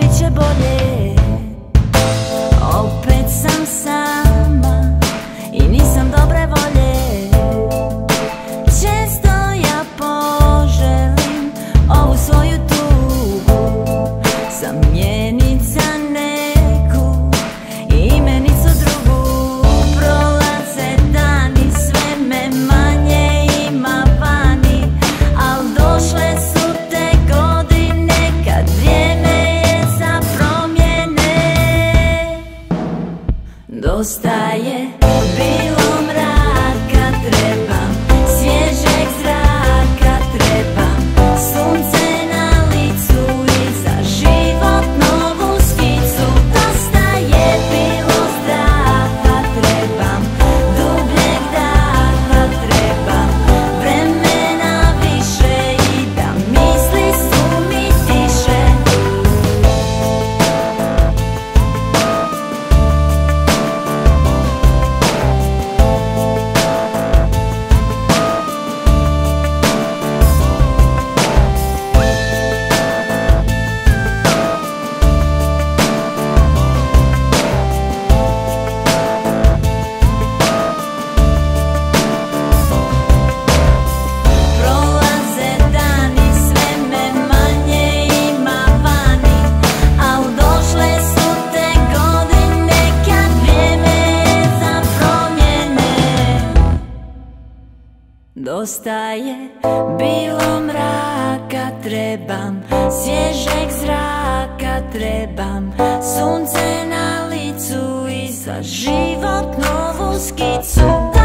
bit će bolje. Opet sam sama i nisam dobre volje. Često ja poželim ovu svoju tugu, zamjenica neku i imenicu drugu. Prolaze dani, sve me manje ima vani, al došle su dosta je bilo mraka, trebam svježeg zraka, trebam sunce na licu i za život novu skicu. Dosta je bilo zdraha, trebam dubljeg daha, trebam vremena više i da misli su mi tiše. Dosta je bilo mraka, trebam svježeg zraka, trebam sunce na licu i za život novu skicu.